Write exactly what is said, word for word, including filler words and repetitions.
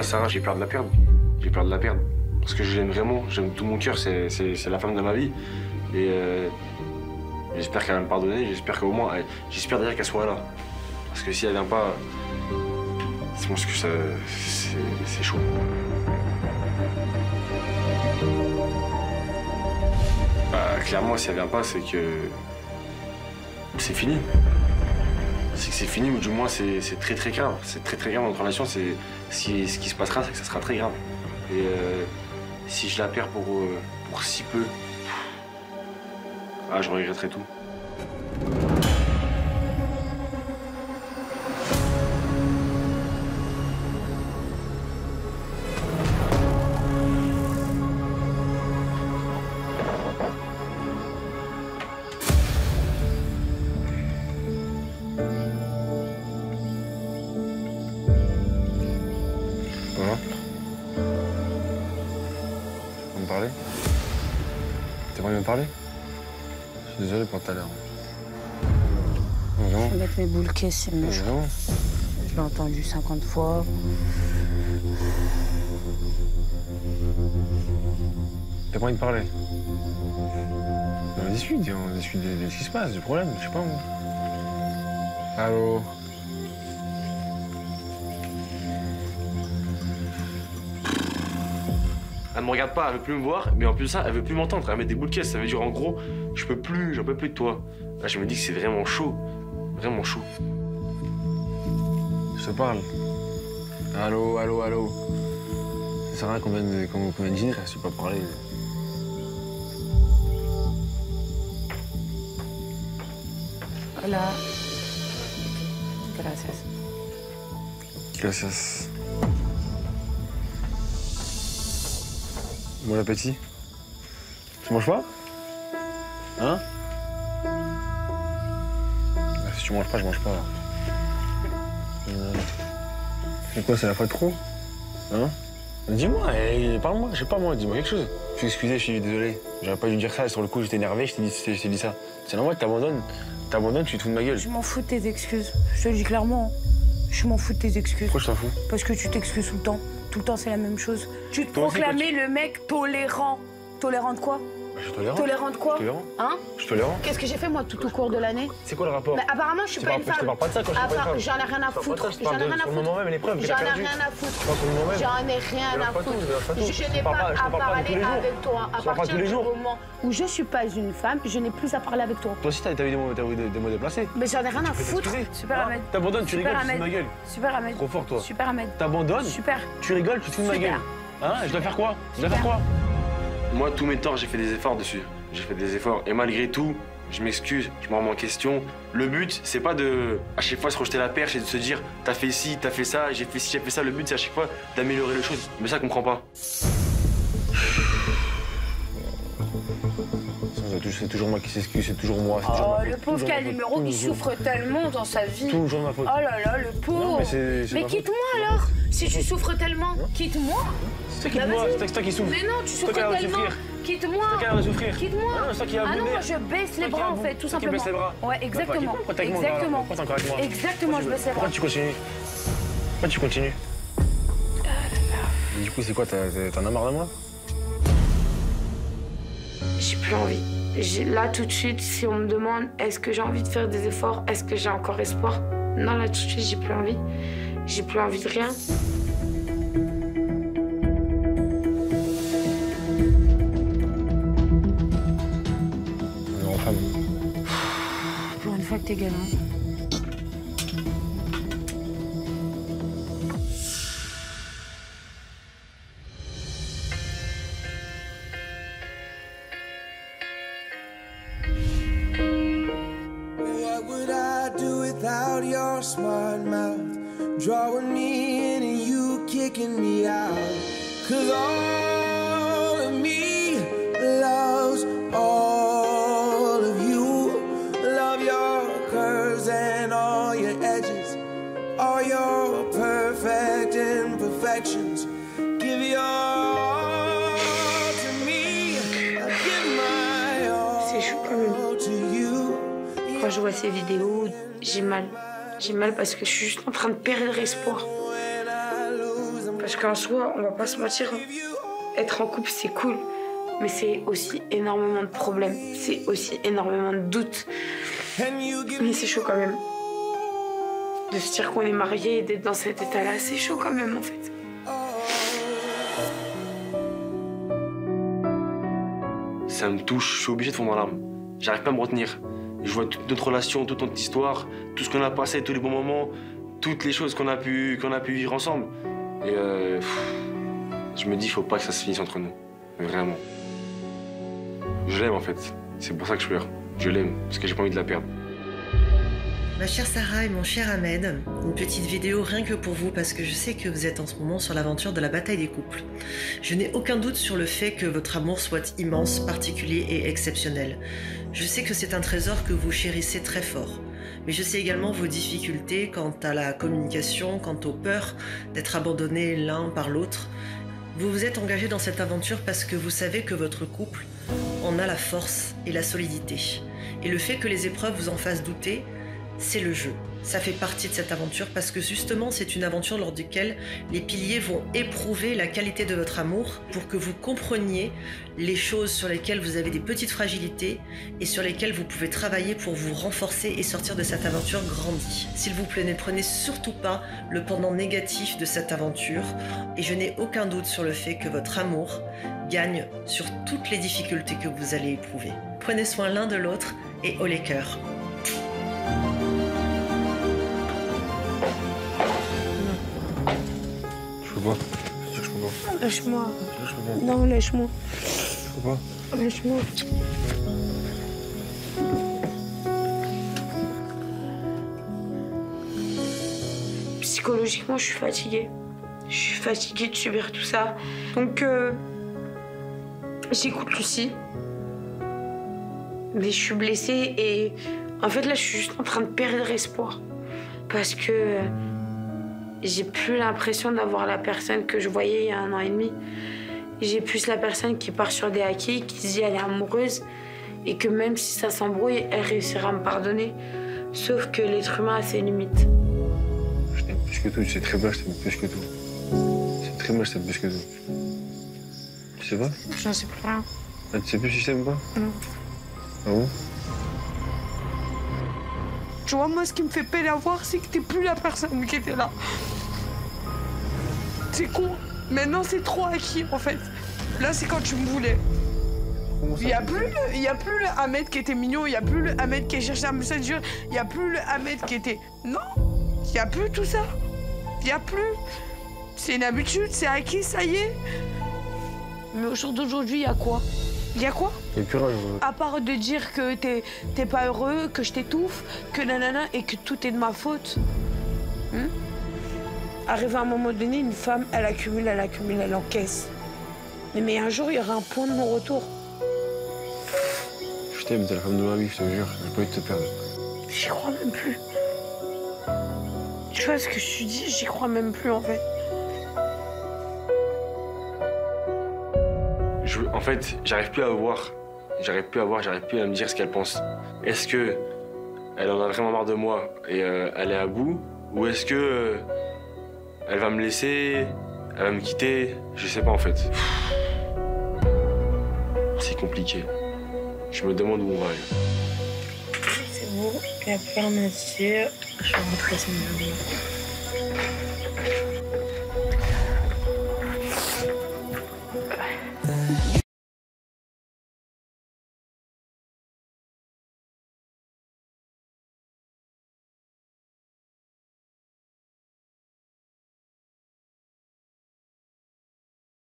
là, Sarah, j'ai peur de la perdre. J'ai peur de la perdre. Parce que je l'aime vraiment, j'aime tout mon cœur, c'est la femme de ma vie. Et euh, j'espère qu'elle va me pardonner, j'espère qu'au moins, j'espère d'ailleurs qu'elle soit là. Parce que si elle vient pas, je pense que c'est chaud. Bah, clairement, si elle vient pas, c'est que c'est fini. C'est que c'est fini, ou du moins, c'est très très grave. C'est très très grave notre relation. C'est si ce qui se passera, c'est que ça sera très grave. Et euh, si je la perds pour, euh, pour si peu, ah, je regretterai tout. Les boules c'est méchant. Je l'ai entendu cinquante fois. T'as pas envie de parler? On discute, on discute de, de ce qui se passe, du problème, je sais pas moi. Allô? Elle me regarde pas, elle veut plus me voir, mais en plus de ça, elle veut plus m'entendre. Elle met des boules de caisse, ça veut dire en gros, je peux plus, j'en peux plus de toi. Là, je me dis que c'est vraiment chaud. Vraiment chaud. Je te parle. Allô, allô, allô. Ça sert à rien qu'on vienne de dire, je sais pas parler. Hola. Gracias. Gracias. Bon appétit. Tu manges pas? Hein? Je mange pas, je mange pas. C'est quoi, c'est la fois de trop? Hein? Dis-moi, parle-moi, je sais pas moi, dis-moi quelque chose. Je suis excusé, je suis désolé. J'aurais pas dû dire ça, sur le coup j'étais énervé, je t'ai dit, je t'ai dit ça. C'est normal que t'abandonnes. T'abandonnes, tu te fous de ma gueule. Je m'en fous de tes excuses, je te le dis clairement. Je m'en fous de tes excuses. Pourquoi je t'en fous? Parce que tu t'excuses tout le temps. Tout le temps, c'est la même chose. Tu te proclamais le mec tolérant. Tolérant de quoi? Je suis tolérant. Tolérant de quoi? Tolérant. Hein? Je suis tolérant. Qu'est-ce que j'ai fait moi tout au cours de l'année? C'est quoi le rapport? Mais apparemment je suis pas une femme. Je te parle pas de ça quand je suis pas une femme. J'en ai rien à foutre. J'en ai rien à foutre. J'en ai rien à foutre. J'en ai rien à foutre. Je n'ai pas à parler avec toi. À partir du moment où je suis pas une femme, je n'ai plus à parler avec toi. Toi aussi t'as eu des mots déplacés. Mais j'en ai rien à foutre. Super Ahmed. T'abandonnes, tu rigoles, tu te fous de ma gueule. Super Ahmed. Trop fort toi. Super Ahmed. T'abandonnes. Super. Tu rigoles, tu te fous de ma gueule. Hein? Je dois faire quoi? Je dois faire quoi? Moi, tous mes torts, j'ai fait des efforts dessus. J'ai fait des efforts. Et malgré tout, je m'excuse, je me remets en question. Le but, c'est pas de, à chaque fois, se rejeter la perche et de se dire « t'as fait ci, t'as fait ça, j'ai fait ci, j'ai fait ça ». Le but, c'est à chaque fois d'améliorer les choses. Mais ça, je comprends pas. C'est toujours moi qui s'excuse, c'est toujours moi. Oh, toujours ma faute, le pauvre Calimero qui souffre tellement dans sa vie. Toujours ma faute. Oh là là, le pauvre. Non, mais c'est, c'est mais quitte-moi alors, si tu souffres tellement. Quitte-moi. C'est toi qui bah souffres. C'est toi qui souffres. Mais non, tu souffres tellement. Quitte-moi. C'est toi qui va souffrir. Quitte-moi. Ah non, moi je baisse les bras en fait, tout simplement. Tu baisses les bras. Ouais, exactement. Exactement. Exactement, je baisse les bras. Pourquoi tu continues? Pourquoi tu continues? Du coup, c'est quoi? T'en as marre de moi? J'ai plus envie. Là, tout de suite, si on me demande est-ce que j'ai envie de faire des efforts, est-ce que j'ai encore espoir? Non, là, tout de suite, j'ai plus envie. J'ai plus envie de rien. Non, femme. Pour une fois que t'es gamin. Quand je vois ces vidéos, j'ai mal. J'ai mal parce que je suis juste en train de perdre espoir. Parce qu'en soi, on va pas se mentir, être en couple, c'est cool. Mais c'est aussi énormément de problèmes. C'est aussi énormément de doutes. Mais c'est chaud quand même. De se dire qu'on est marié et d'être dans cet état-là, c'est chaud quand même, en fait. Ça me touche, je suis obligé de fondre en larmes. J'arrive pas à me retenir. Je vois toute notre relation, toute notre histoire, tout ce qu'on a passé, tous les bons moments, toutes les choses qu'on a pu, qu'on a pu vivre ensemble. Et euh, pff, je me dis, faut pas que ça se finisse entre nous. Vraiment. Je l'aime, en fait. C'est pour ça que je pleure. Je l'aime, parce que j'ai pas envie de la perdre. Ma chère Sarah et mon cher Ahmed, une petite vidéo rien que pour vous parce que je sais que vous êtes en ce moment sur l'aventure de la bataille des couples. Je n'ai aucun doute sur le fait que votre amour soit immense, particulier et exceptionnel. Je sais que c'est un trésor que vous chérissez très fort. Mais je sais également vos difficultés quant à la communication, quant aux peurs d'être abandonnés l'un par l'autre. Vous vous êtes engagés dans cette aventure parce que vous savez que votre couple en a la force et la solidité. Et le fait que les épreuves vous en fassent douter, c'est le jeu. Ça fait partie de cette aventure parce que justement, c'est une aventure lors duquel les piliers vont éprouver la qualité de votre amour pour que vous compreniez les choses sur lesquelles vous avez des petites fragilités et sur lesquelles vous pouvez travailler pour vous renforcer et sortir de cette aventure grandie. S'il vous plaît, ne prenez surtout pas le pendant négatif de cette aventure et je n'ai aucun doute sur le fait que votre amour gagne sur toutes les difficultés que vous allez éprouver. Prenez soin l'un de l'autre et haut les cœurs. Je peux pas. Lâche-moi. Lâche-moi. Non, lâche-moi. Je peux pas. Lâche-moi. Psychologiquement, je suis fatiguée. Je suis fatiguée de subir tout ça. Donc, euh, j'écoute Lucie. Mais je suis blessée et en fait, là, je suis juste en train de perdre espoir. Parce que j'ai plus l'impression d'avoir la personne que je voyais il y a un an et demi. J'ai plus la personne qui part sur des acquis, qui se dit elle est amoureuse et que même si ça s'embrouille, elle réussira à me pardonner. Sauf que l'être humain a ses limites. Je t'aime plus que tout, tu sais très bien, je t'aime plus que tout. C'est très bien, je t'aime plus que tout. Tu sais pas? J'en sais plus rien. Ah, tu sais plus si je t'aime pas? Non. Ah bon? Tu vois, moi, ce qui me fait peine à voir, c'est que t'es plus la personne qui était là. C'est con. Maintenant, c'est trop acquis, en fait. Là, c'est quand tu me voulais. Il n'y a plus le Ahmed qui était mignon, il n'y a plus le Ahmed qui cherchait un messenger, il n'y a plus le Ahmed qui était... Non, il n'y a plus tout ça. Il n'y a plus. C'est une habitude, c'est acquis, ça y est. Mais au jour d'aujourd'hui, il y a quoi? Il y a quoi? Il y a plus rien. À part de dire que t'es pas heureux, que je t'étouffe, que nanana et que tout est de ma faute. Hmm? Arrivé à un moment donné, une femme, elle accumule, elle accumule, elle encaisse. Mais, mais un jour, il y aura un point de non-retour. Je t'aime, t'es la femme de ma vie, je te jure. J'ai pas envie de te perdre. J'y crois même plus. Tu vois ce que je te dis? J'y crois même plus, en fait. Je, en fait, j'arrive plus à voir, j'arrive plus à voir, j'arrive plus à me dire ce qu'elle pense. Est-ce que elle en a vraiment marre de moi et euh, elle est à bout, ou est-ce que euh, elle va me laisser, elle va me quitter, je sais pas en fait. C'est compliqué. Je me demande où on va aller. C'est bon, la ferme est sûre. Je vais rentrer sur mon lit.